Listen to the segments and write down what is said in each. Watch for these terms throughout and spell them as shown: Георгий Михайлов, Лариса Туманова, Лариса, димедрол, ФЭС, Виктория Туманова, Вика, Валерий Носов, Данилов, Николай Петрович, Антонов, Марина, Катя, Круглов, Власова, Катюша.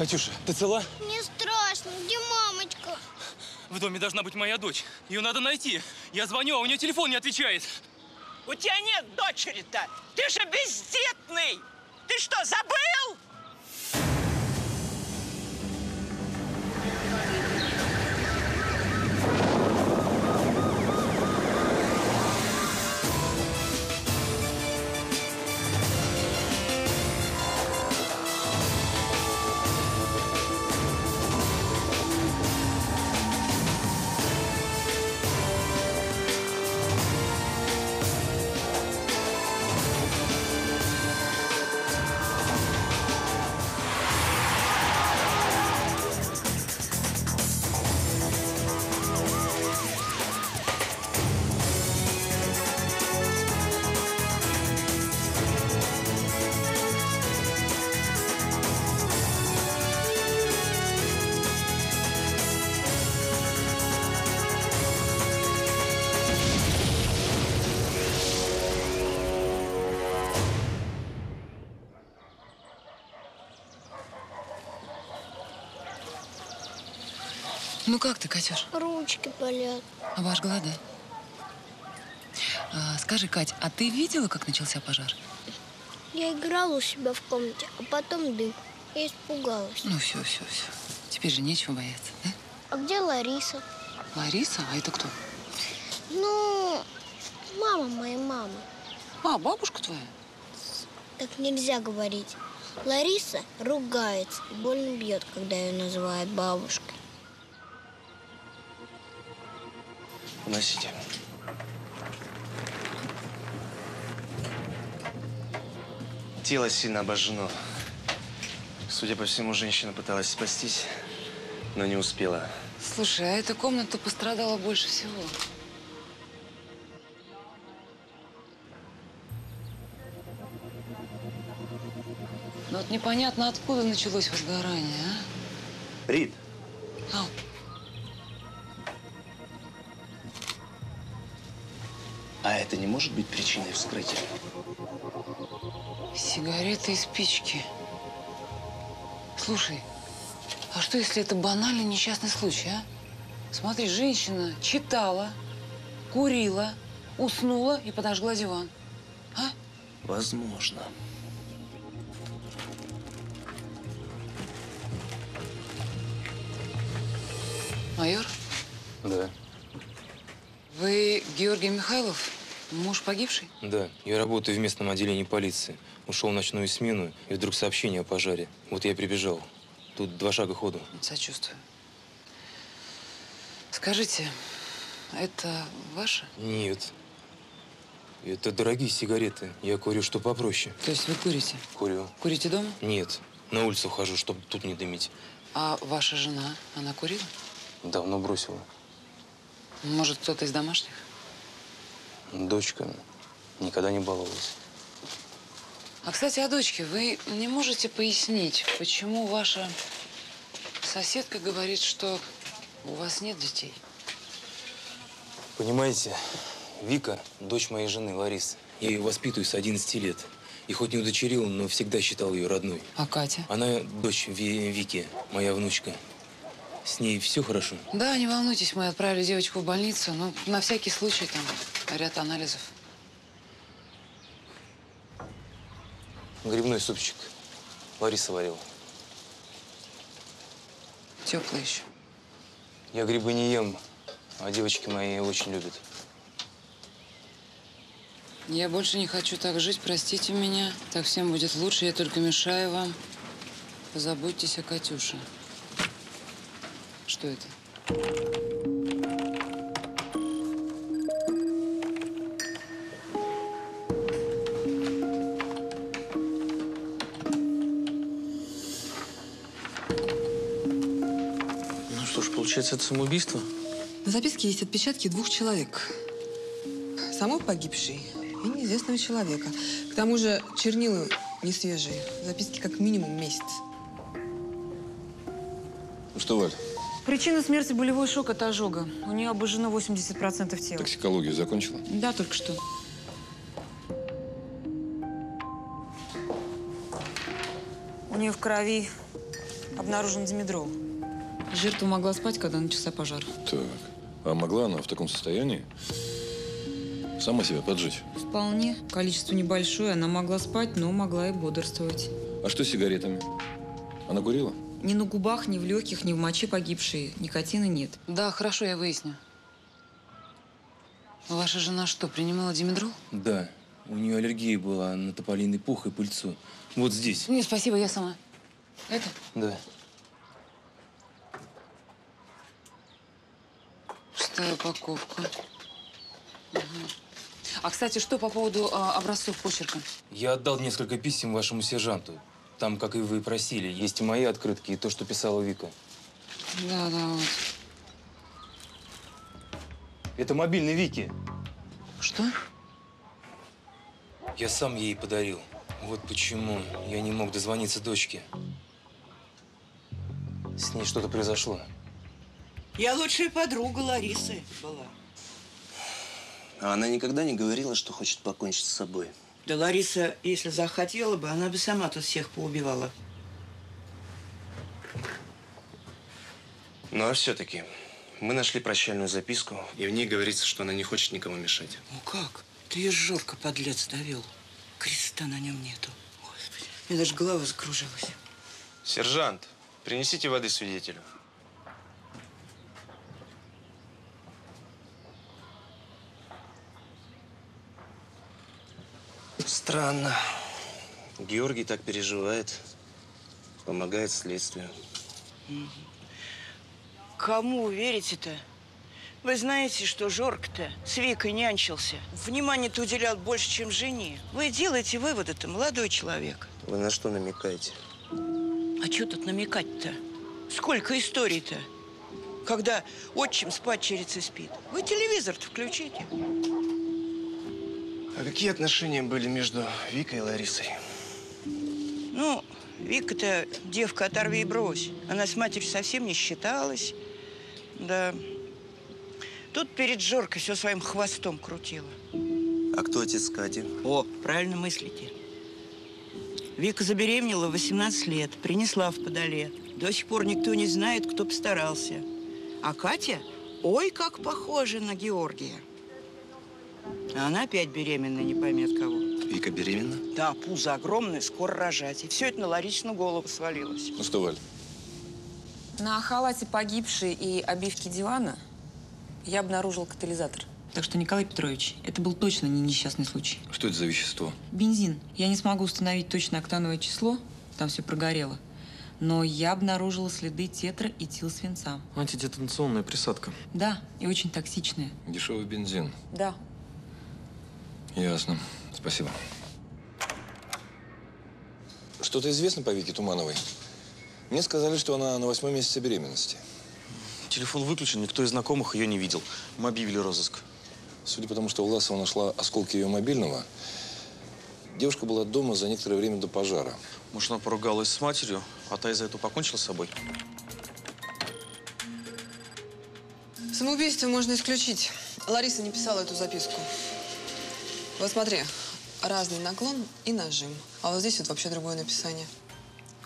Катюша, ты цела? Мне страшно. Где мамочка? В доме должна быть моя дочь. Ее надо найти. Я звоню, а у нее телефон не отвечает. У тебя нет дочери-то. Ты же бездетный. Ты что, забыл? Ну как ты, Катюш? Ручки болят. Обожгла, да? А, скажи, Кать, а ты видела, как начался пожар? Я играла у себя в комнате, а потом дым. Я испугалась. Ну все. Теперь же нечего бояться, да? А где Лариса? Лариса? А это кто? Ну, мама моей мамы. А, бабушка твоя? Так нельзя говорить. Лариса ругается и больно бьет, когда ее называют бабушкой. Носите. Тело сильно обожжено. Судя по всему, женщина пыталась спастись, но не успела. Слушай, а эта комната пострадала больше всего. Ну вот непонятно, откуда началось возгорание, а? Рит. Ау. А это не может быть причиной вскрытия? Сигареты и спички. Слушай, а что, если это банальный несчастный случай, а? Смотри, женщина читала, курила, уснула и подожгла диван. А? Возможно. Майор? Да. Вы Георгий Михайлов, муж погибший? Да, я работаю в местном отделении полиции. Ушел в ночную смену, и вдруг сообщение о пожаре. Вот я прибежал. Тут 2 шага ходу. Сочувствую. Скажите, это ваше? Нет. Это дорогие сигареты. Я курю, что попроще. То есть вы курите? Курю. Курите дома? Нет. На улицу хожу, чтобы тут не дымить. А ваша жена, она курила? Давно бросила. Может, кто-то из домашних? Дочка никогда не баловалась. А, кстати, о дочке. Вы не можете пояснить, почему ваша соседка говорит, что у вас нет детей? Понимаете, Вика – дочь моей жены Ларисы. Я ее воспитываю с 11 лет. И хоть не удочерил, но всегда считал ее родной. А Катя? Она дочь Вики, моя внучка. С ней все хорошо? Да, не волнуйтесь, мы отправили девочку в больницу, но на всякий случай там ряд анализов. Грибной супчик. Лариса варила. Теплый еще. Я грибы не ем, а девочки мои очень любят. Я больше не хочу так жить, простите меня. Так всем будет лучше, я только мешаю вам. Позаботьтесь о Катюше. Что это? Ну что ж, получается, это самоубийство? На записке есть отпечатки 2 человек. Самой погибшей и неизвестного человека. К тому же чернила не свежие. Записки как минимум месяц. Ну что, Валь? Причина смерти – болевой шок от ожога. У нее обожжено 80% тела. Токсикологию закончила? Да, только что. У нее в крови обнаружен димедрол. Жертва могла спать, когда начался пожар. Так. А могла она в таком состоянии сама себя поджечь? Вполне. Количество небольшое. Она могла спать, но могла и бодрствовать. А что с сигаретами? Она курила? Ни на губах, ни в легких, ни в моче погибшей. Никотина нет. Да, хорошо, я выясню. Ваша жена что, принимала димедрол? Да. У нее аллергия была на тополиный пух и пыльцу. Вот здесь. Нет, спасибо, я сама. Это? Да. Пустая упаковка. Угу. А, кстати, что по поводу образцов почерка? Я отдал несколько писем вашему сержанту. Там, как и вы просили, есть и мои открытки, и то, что писала Вика. Да, да, вот. Это мобильный Вики. Что? Я сам ей подарил. Вот почему я не мог дозвониться дочке. С ней что-то произошло. Я лучшая подруга Ларисы была. А она никогда не говорила, что хочет покончить с собой? Да Лариса, если захотела бы, она бы сама тут всех поубивала. Ну а все-таки мы нашли прощальную записку, и в ней говорится, что она не хочет никому мешать. Ну как? Ты ее Жорка, подлец, довел. Креста на нем нету. Господи, мне даже голова закружилась. Сержант, принесите воды свидетелю. Странно. Георгий так переживает, помогает следствию. Кому верите-то? Вы знаете, что Жорка-то с Викой нянчился. Внимание-то уделял больше, чем жене. Вы делаете выводы-то, молодой человек. Вы на что намекаете? А что тут намекать-то? Сколько историй-то, когда отчим с падчерицей спит. Вы телевизор-то включите. А какие отношения были между Викой и Ларисой? Ну, Вика-то девка оторви и брось. Она с матерью совсем не считалась. Да. Тут перед Жоркой все своим хвостом крутила. А кто отец Кати? О, правильно мыслите. Вика забеременела в 18 лет, принесла в подоле. До сих пор никто не знает, кто постарался. А Катя, ой, как похожа на Георгия. А она опять беременна, не пойми от кого. Вика беременна? Да, пузо огромное, скоро рожать. И все это на Ларисину голову свалилось. Ну что, Валь? На халате погибшей и обивке дивана я обнаружил катализатор. Так что, Николай Петрович, это был точно не несчастный случай. Что это за вещество? Бензин. Я не смогу установить точное октановое число, там все прогорело. Но я обнаружила следы тетра- и тилсвинца. Антидетонационная присадка. Да, и очень токсичная. Дешевый бензин. Да. Ясно. Спасибо. Что-то известно по Вике Тумановой? Мне сказали, что она на 8-м месяце беременности. Телефон выключен, никто из знакомых ее не видел. Мы объявили розыск. Судя по тому, что Власова нашла осколки ее мобильного, девушка была дома за некоторое время до пожара. Может, она поругалась с матерью, а та из-за этого покончила с собой? Самоубийство можно исключить. Лариса не писала эту записку. Вот смотри, разный наклон и нажим. А вот здесь вот вообще другое написание.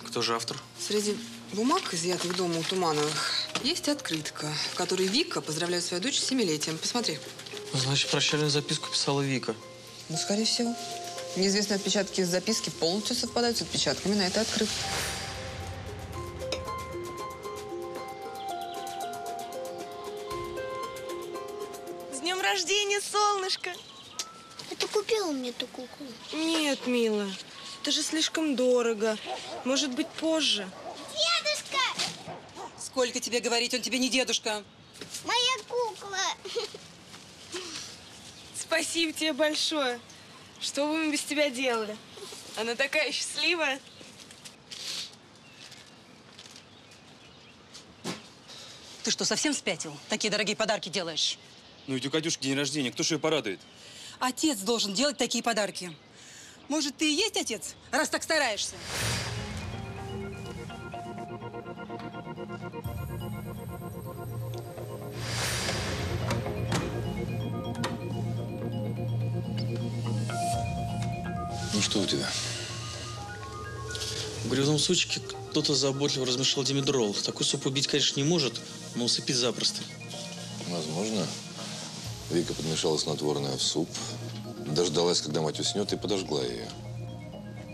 Кто же автор? Среди бумаг, изъятых дома у Тумановых, есть открытка, в которой Вика поздравляет свою дочь с 7-летием. Посмотри. Значит, прощальную записку писала Вика. Ну, скорее всего. Неизвестные отпечатки из записки полностью совпадают с отпечатками на этой открытке. С днем рождения, солнышко! Ты купила мне эту куклу? Нет, мила, это же слишком дорого. Может быть, позже. Дедушка! Сколько тебе говорить, он тебе не дедушка. Моя кукла. Спасибо тебе большое. Что бы мы без тебя делали? Она такая счастливая. Ты что, совсем спятил? Такие дорогие подарки делаешь? Ну ведь у Катюшки день рождения, кто же ее порадует? Отец должен делать такие подарки. Может, ты и есть отец, раз так стараешься? Ну что у тебя? В грязном сучке Кто-то заботливо размешал димедрол. Такой суп убить, конечно, не может, но усыпить запросто. Возможно. Вика подмешала снотворное в суп, дождалась, когда мать уснет, и подожгла ее.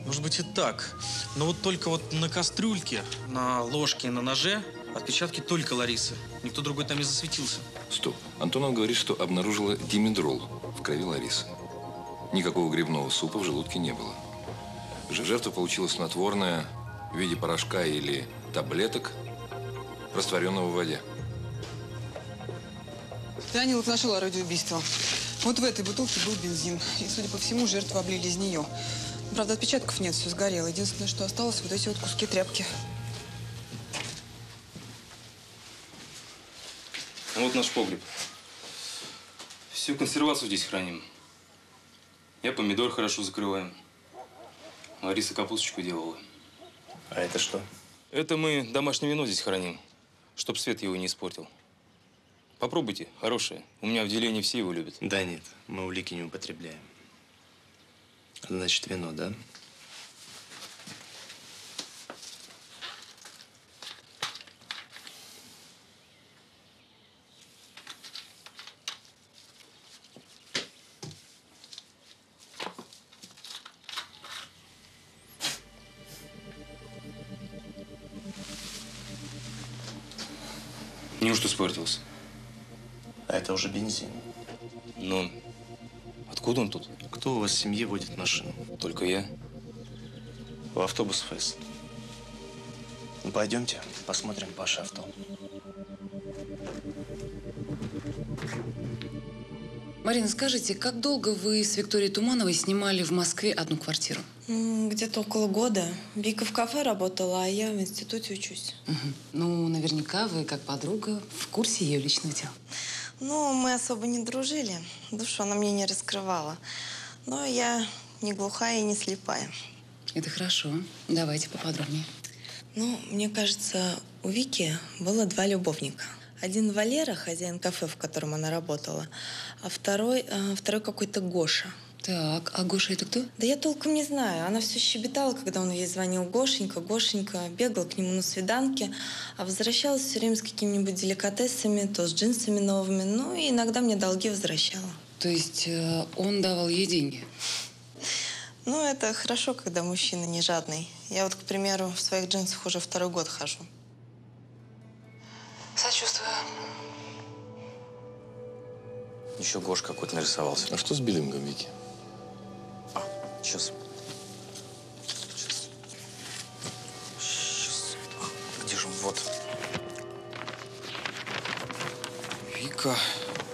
Может быть и так. Но вот только вот на кастрюльке, на ложке, на ноже отпечатки только Ларисы. Никто другой там не засветился. Стоп. Антонов говорит, что обнаружила димедрол в крови Ларисы. Никакого грибного супа в желудке не было. Жертва получила снотворное в виде порошка или таблеток, растворенного в воде. Данилов нашел орудие убийства. Вот в этой бутылке был бензин. И, судя по всему, жертву облили из нее. Правда, отпечатков нет, все сгорело. Единственное, что осталось, вот эти вот куски тряпки. А вот наш погреб. Всю консервацию здесь храним. Я помидор хорошо закрываю. Лариса капусточку делала. А это что? Это мы домашнее вино здесь храним, чтоб свет его не испортил. Попробуйте, хорошее. У меня в делении все его любят. Да нет, мы улики не употребляем. Значит, вино, да? Неужто испортился? А это уже бензин. Ну, откуда он тут? Кто у вас в семье водит машину? Только я. В автобус фэс. Ну, пойдемте, посмотрим ваше авто. Марина, скажите, как долго вы с Викторией Тумановой снимали в Москве одну квартиру? Где-то около года. Вика в кафе работала, а я в институте учусь. Угу. Ну, наверняка вы, как подруга, в курсе ее личных дел. Ну, мы особо не дружили. Душу она мне не раскрывала. Но я не глухая и не слепая. Это хорошо. Давайте поподробнее. Ну, мне кажется, у Вики было два любовника. Один Валера, хозяин кафе, в котором она работала, а второй какой-то Гоша. Так, а Гоша это кто? Да я толком не знаю. Она все щебетала, когда он ей звонил: Гошенька, Гошенька, бегала к нему на свиданке, а возвращалась все время с какими-нибудь деликатесами, то с джинсами новыми, ну и иногда мне долги возвращала. То есть он давал ей деньги? Ну, это хорошо, когда мужчина не жадный. Я вот, к примеру, в своих джинсах уже второй год хожу. Сочувствую. Еще Гош какой-то нарисовался. А что с биллингом, Вики? А, сейчас. А, где же он? Вот. Вика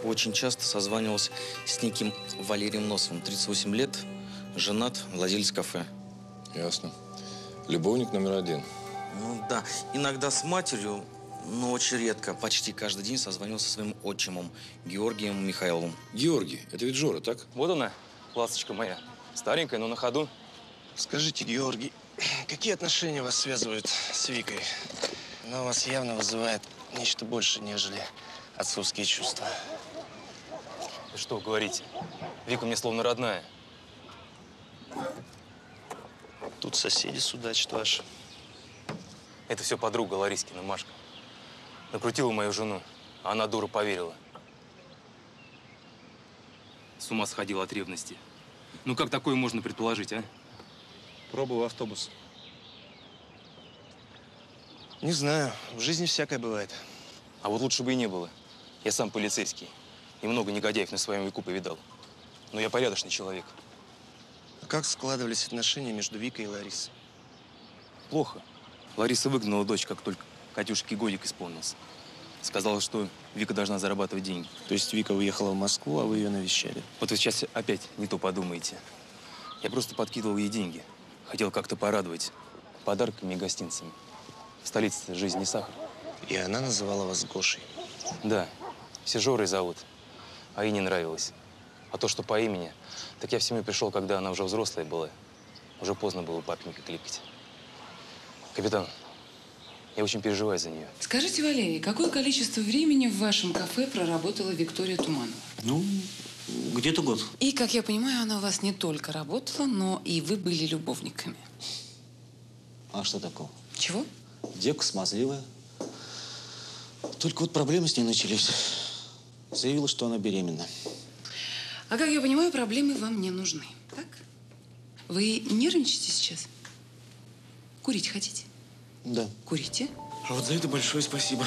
очень часто созванивалась с неким Валерием Носовым. 38 лет, женат, владелец кафе. Ясно. Любовник номер один. Ну да. Иногда с матерью. Но очень редко. Почти каждый день созвонился со своим отчимом, Георгием Михайловым. Георгий, это ведь Жора, так? Вот она, ласточка моя. Старенькая, но на ходу. Скажите, Георгий, какие отношения вас связывают с Викой? Она у вас явно вызывает нечто больше, нежели отцовские чувства. Вы что говорите? Вика мне словно родная. Тут соседи судачат ваши. Это все подруга Ларискина, Машка. Накрутила мою жену, а она, дура, поверила. С ума сходила от ревности. Ну как такое можно предположить, а? Пробовал автобус. Не знаю, в жизни всякое бывает. А вот лучше бы и не было. Я сам полицейский. И много негодяев на своем веку повидал. Но я порядочный человек. А как складывались отношения между Викой и Ларисой? Плохо. Лариса выгнала дочь, как только Катюшке годик исполнился. Сказала, что Вика должна зарабатывать деньги. То есть Вика уехала в Москву, а вы ее навещали? Вот вы сейчас опять не то подумаете. Я просто подкидывал ей деньги. Хотел как-то порадовать подарками и гостинцами. В столице жизнь не сахар. И она называла вас Гошей? Да. Все Жорой зовут. А ей не нравилось. А то, что по имени, так я в семью пришел, когда она уже взрослая была. Уже поздно было папенька кликать. Капитан. Я очень переживаю за нее. Скажите, Валерий, какое количество времени в вашем кафе проработала Виктория Туманова? Ну, где-то год. И, как я понимаю, она у вас не только работала, но и вы были любовниками. А что такого? Чего? Девка смазливая. Только вот проблемы с ней начались. Заявила, что она беременна. А как я понимаю, проблемы вам не нужны, так? Вы нервничаете сейчас? Курить хотите? Да. Курите? А вот за это большое спасибо.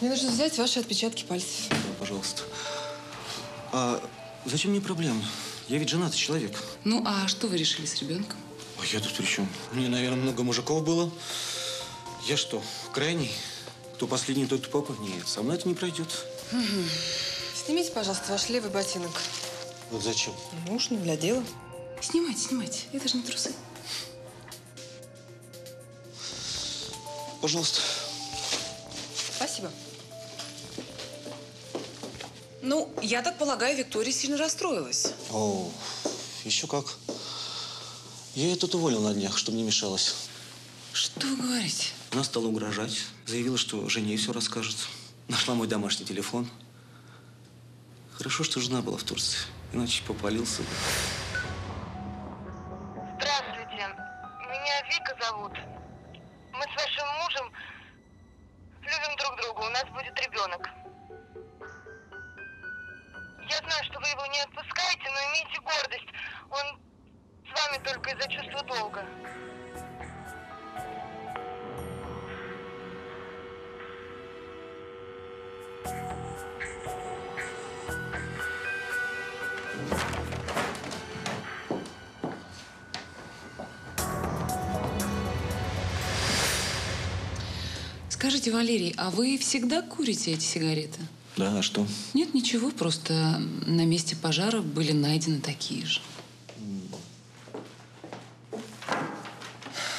Мне нужно взять ваши отпечатки пальцев. Да, пожалуйста. А зачем мне проблемы? Я ведь женатый человек. Ну, а что вы решили с ребенком? А я тут при чем? Мне, наверное, много мужиков было. Я что, крайний? Кто последний, тот папа? Нет, со мной это не пройдет. Угу. Снимите, пожалуйста, ваш левый ботинок. Вот зачем? Нужно для дела. Снимайте, снимайте. Это же не трусы. Пожалуйста. Спасибо. Ну, я так полагаю, Виктория сильно расстроилась. О, еще как. Я ее тут уволил на днях, чтобы не мешалось. Что вы говорите? Она стала угрожать. Заявила, что жене все расскажет. Нашла мой домашний телефон. Хорошо, что жена была в Турции. Иначе попалился бы. Здравствуйте. Меня Вика зовут. Мы с вашим мужем любим друг друга. У нас будет ребенок. Я знаю, что вы его не отпускаете, но имейте гордость. Он с вами только из-за чувства долга. Скажите, Валерий, а вы всегда курите эти сигареты? Да, а что? Нет, ничего, просто на месте пожара были найдены такие же.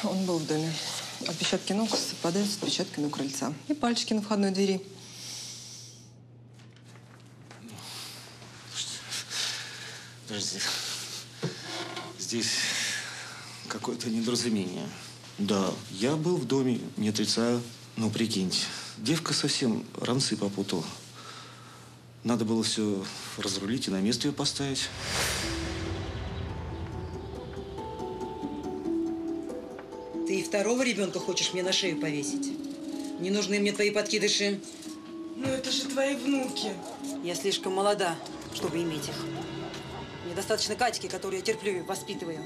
Он был вдали. Отпечатки ног совпадают с отпечатками у крыльца. И пальчики на входной двери. Подожди. Здесь какое-то недоразумение. Да, я был в доме, не отрицаю, но прикиньте, девка совсем ранцы попутала. Надо было все разрулить и на место ее поставить. Ты и второго ребенка хочешь мне на шею повесить? Не нужны мне твои подкидыши. Ну это же твои внуки. Я слишком молода, чтобы иметь их. Мне достаточно Катьки, которую я терплю и воспитываю.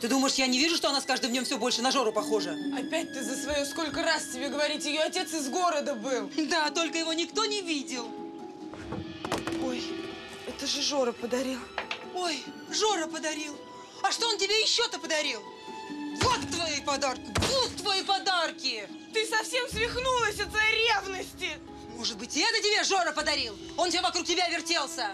Ты думаешь, я не вижу, что она с каждым днем все больше на Жору похожа? Опять ты за свое сколько раз тебе говорить, ее отец из города был. Да, только его никто не видел. Ой, это же Жора подарил. Ой, Жора подарил. А что он тебе еще-то подарил? Вот твои подарки, вот твои подарки. Ты совсем свихнулась от своей ревности. Может быть, и это тебе Жора подарил? Он все вокруг тебя вертелся.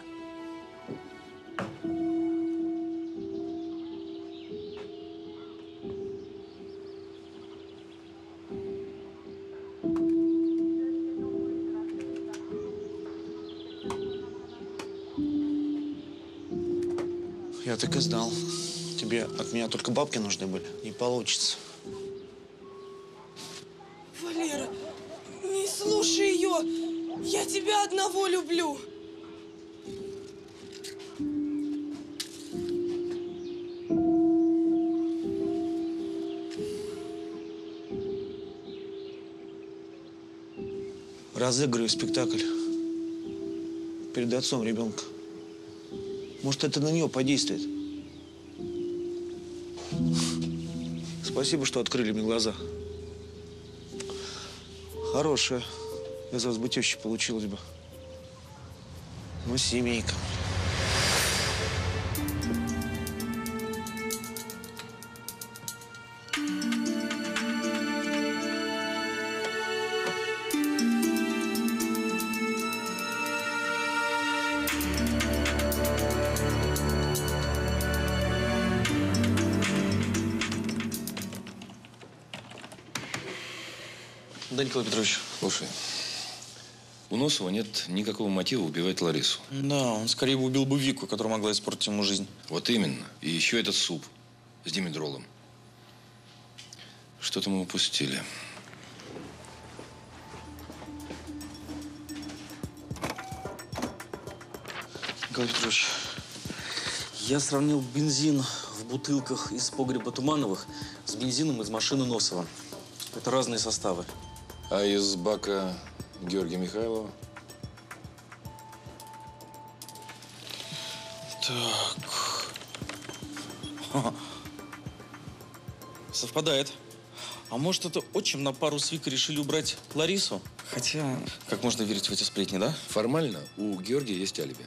Я так и знал. Тебе от меня только бабки нужны были. Не получится. Валера, не слушай ее. Я тебя одного люблю. Разыгрываю спектакль перед отцом ребенка. Может, это на нее подействует. Спасибо, что открыли мне глаза. Хорошая из вас бы теща получилась бы. Ну, семейка. Николай Петрович, слушай, у Носова нет никакого мотива убивать Ларису. Да, он скорее бы убил бы Вику, которая могла испортить ему жизнь. Вот именно. И еще этот суп с димедролом. Что-то мы упустили. Николай Петрович, я сравнил бензин в бутылках из погреба Тумановых с бензином из машины Носова. Это разные составы. А из бака Георгия Михайлова? Так. Совпадает. А может, это отчим на пару с Викой решили убрать Ларису? Хотя, как можно верить в эти сплетни, да? Формально у Георгия есть алиби.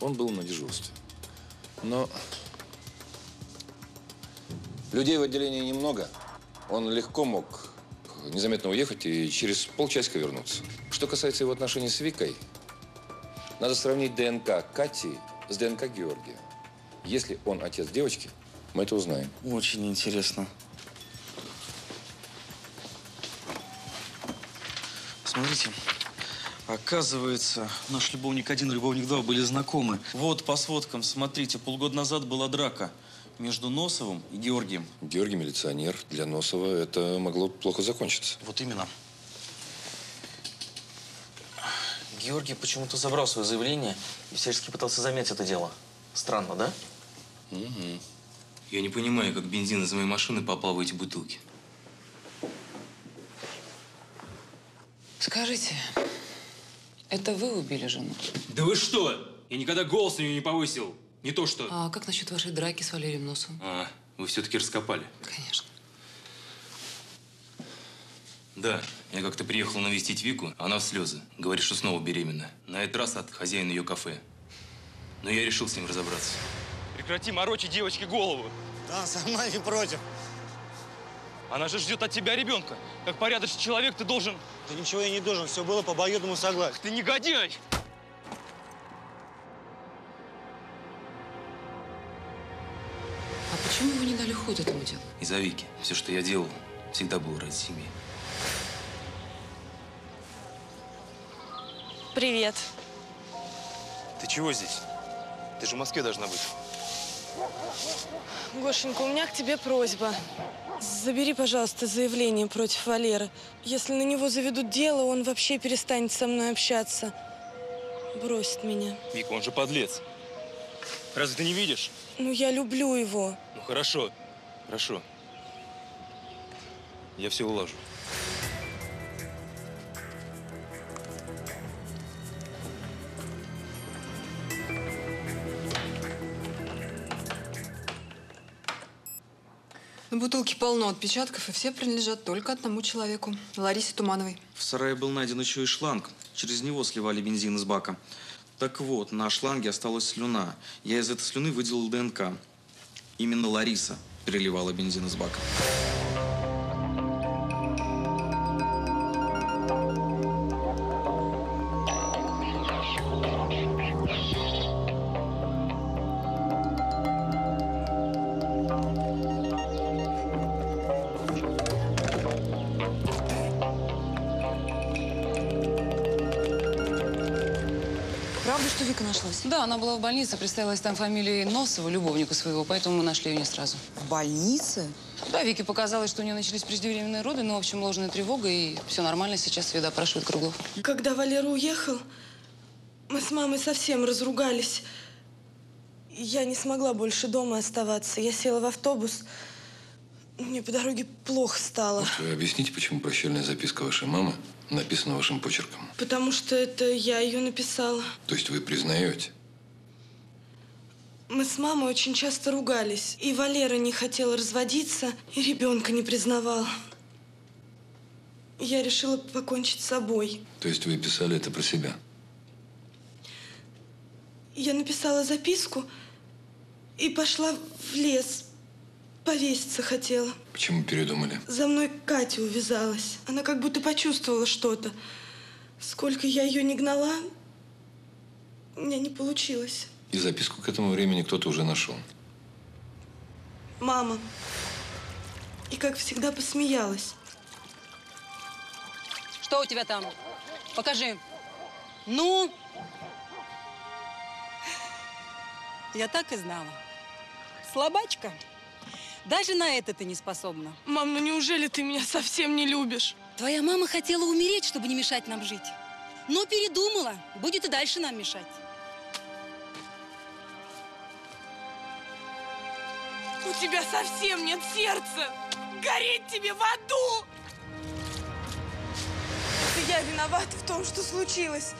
Он был на дежурстве. Но людей в отделении немного. Он легко мог незаметно уехать и через полчасика вернуться. Что касается его отношений с Викой, надо сравнить ДНК Кати с ДНК Георгия. Если он отец девочки, мы это узнаем. Очень интересно. Смотрите, оказывается, наш любовник 1 и любовник 2 были знакомы. Вот по сводкам, смотрите, полгода назад была драка между Носовым и Георгием. Георгий милиционер. Для Носова это могло плохо закончиться. Вот именно. Георгий почему-то забрал свое заявление и всячески пытался замять это дело. Странно, да? Угу. Я не понимаю, как бензин из моей машины попал в эти бутылки. Скажите, это вы убили жену? Да вы что? Я никогда голос на нее не повысил. Не то что. А как насчет вашей драки с Валерием Носовым? А, вы все-таки раскопали? Конечно. Да, я как-то приехал навестить Вику, а она в слезы. Говорит, что снова беременна. На этот раз от хозяина ее кафе. Но я решил с ним разобраться. Прекрати морочить девочке голову. Да, сама не против. Она же ждет от тебя ребенка. Как порядочный человек ты должен… Да ничего я не должен. Все было по обоюдному согласию. Ты негодяй! А почему вы не дали ход этому делу? Из-за Вики. Все, что я делал, всегда было ради семьи. Привет. Ты чего здесь? Ты же в Москве должна быть. Гошенька, у меня к тебе просьба. Забери, пожалуйста, заявление против Валеры. Если на него заведут дело, он вообще перестанет со мной общаться. Бросит меня. Вика, он же подлец. Разве ты не видишь? Ну, я люблю его. Ну, хорошо. Хорошо. Я все улажу. На бутылке полно отпечатков, и все принадлежат только одному человеку – Ларисе Тумановой. В сарае был найден еще и шланг. Через него сливали бензин из бака. Так вот, на шланге осталась слюна. Я из этой слюны выделил ДНК. Именно Лариса переливала бензин из бака. Да, она была в больнице, представилась там фамилией Носова, любовнику своего, поэтому мы нашли ее не сразу. В больнице? Да, Вике показалось, что у нее начались преждевременные роды, но, в общем, ложная тревога, и все нормально, сейчас ее допрашивает Круглов. Когда Валера уехал, мы с мамой совсем разругались. Я не смогла больше дома оставаться. Я села в автобус, мне по дороге плохо стало. Может, вы объясните, почему прощальная записка вашей мамы написана вашим почерком? Потому что это я ее написала. То есть вы признаете? Мы с мамой очень часто ругались. И Валера не хотел разводиться, и ребенка не признавал. Я решила покончить с собой. То есть вы писали это про себя? Я написала записку и пошла в лес. Повеситься хотела. Почему передумали? За мной Катя увязалась. Она как будто почувствовала что-то. Сколько я ее не гнала, у меня не получилось. И записку к этому времени кто-то уже нашел? Мама. И как всегда посмеялась. Что у тебя там? Покажи. Ну? Я так и знала. Слабачка. Даже на это ты не способна. Мам, ну неужели ты меня совсем не любишь? Твоя мама хотела умереть, чтобы не мешать нам жить. Но передумала. Будет и дальше нам мешать. У тебя совсем нет сердца! Гореть тебе в аду! Это я виновата в том, что случилось.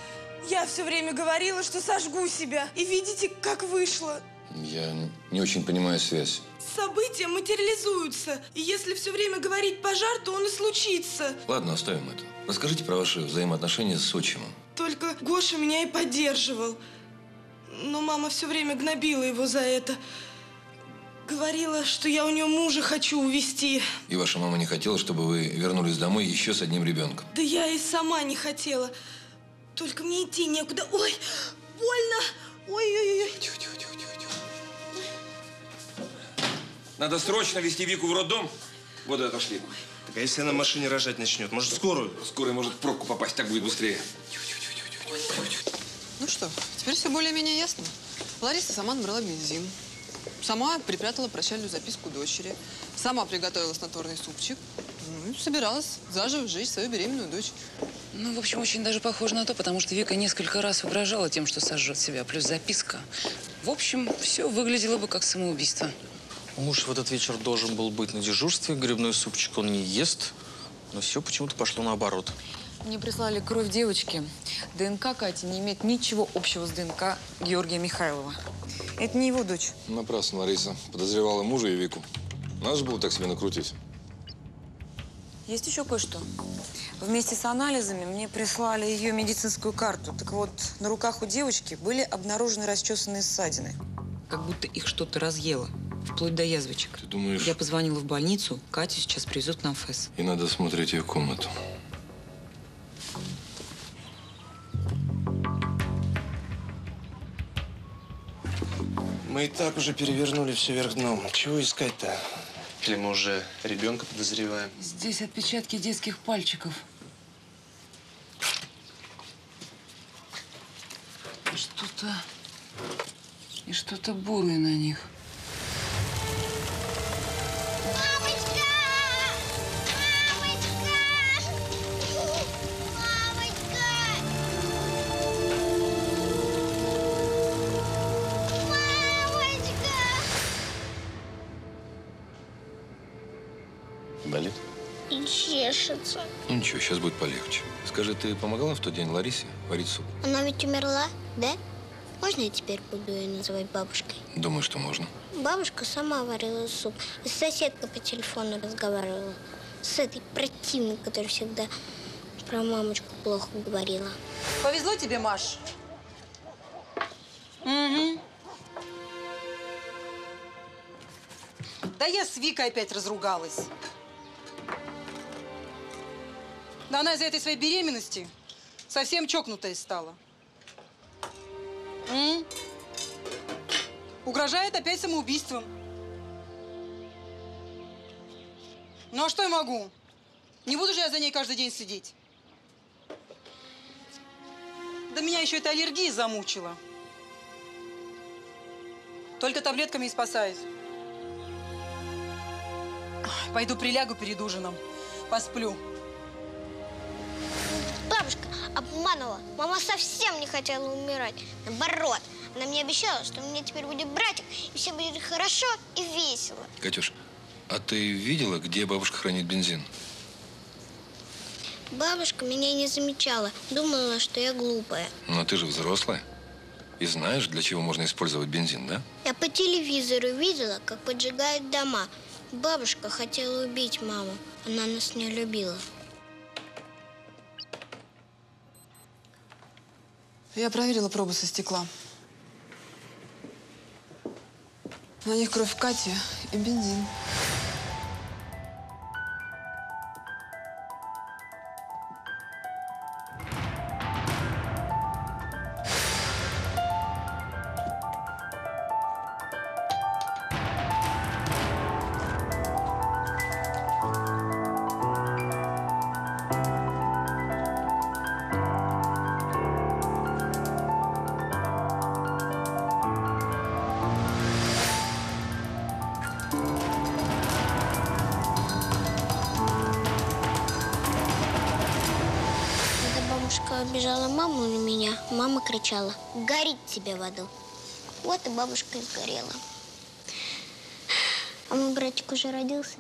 Я все время говорила, что сожгу себя. И видите, как вышло. Я не очень понимаю связь. События материализуются. И если все время говорить пожар, то он и случится. Ладно, оставим это. Расскажите про ваши взаимоотношения с отчимом. Только Гоша меня и поддерживал. Но мама все время гнобила его за это. Говорила, что я у нее мужа хочу увезти. И ваша мама не хотела, чтобы вы вернулись домой еще с одним ребенком? Да я и сама не хотела. Только мне идти некуда. Ой, больно. Ой-ой-ой. Тихо-тихо-тихо-тихо. Надо срочно везти Вику в роддом. Вот и отошли. Так а если она в машине рожать начнет? Может, скорую? Скорая может в пробку попасть, так будет быстрее. Ну что, теперь все более-менее ясно. Лариса сама набрала бензин. Сама припрятала прощальную записку дочери. Сама приготовила снотворный супчик. Ну, и собиралась заживо сжечь свою беременную дочь. Ну, в общем, очень даже похоже на то, потому что Вика несколько раз угрожала тем, что сожжет себя, плюс записка. В общем, все выглядело бы как самоубийство. Муж в этот вечер должен был быть на дежурстве, грибной супчик он не ест, но все почему-то пошло наоборот. Мне прислали кровь девочки. ДНК Кати не имеет ничего общего с ДНК Георгия Михайлова. Это не его дочь. Напрасно, Лариса. Подозревала мужа и Вику. Надо же было так себе накрутить. Есть еще кое-что. Вместе с анализами мне прислали ее медицинскую карту. Так вот, на руках у девочки были обнаружены расчесанные ссадины. Как будто их что-то разъело. Вплоть до язвочек. Ты думаешь? Я позвонила в больницу. Катю сейчас привезут к нам в ФЭС. И надо смотреть ее комнату. Мы и так уже перевернули все вверх дном. Чего искать-то? Или мы уже ребенка подозреваем? Здесь отпечатки детских пальчиков. И что-то бурое на них. Ну ничего, сейчас будет полегче. Скажи, ты помогла в тот день Ларисе варить суп? Она ведь умерла, да? Можно я теперь буду ее называть бабушкой? Думаю, что можно. Бабушка сама варила суп. И соседка по телефону разговаривала. С этой противной, которая всегда про мамочку плохо говорила. Повезло тебе, Маш? Угу. Да я с Викой опять разругалась. Да она из-за этой своей беременности совсем чокнутая стала. Угрожает опять самоубийством. Ну а что я могу? Не буду же я за ней каждый день сидеть. Да меня еще эта аллергия замучила. Только таблетками и спасаюсь. Пойду прилягу перед ужином, посплю. Бабушка обманула. Мама совсем не хотела умирать. Наоборот, она мне обещала, что у меня теперь будет братик, и все будет хорошо и весело. Катюш, а ты видела, где бабушка хранит бензин? Бабушка меня не замечала. Думала, что я глупая. Но ты же взрослая. И знаешь, для чего можно использовать бензин, да? Я по телевизору видела, как поджигают дома. Бабушка хотела убить маму. Она нас не любила. Я проверила пробы со стекла. На них кровь Кати и бензин. Кричала: горит тебе в аду. Вот и бабушка сгорела. А мой братик уже родился?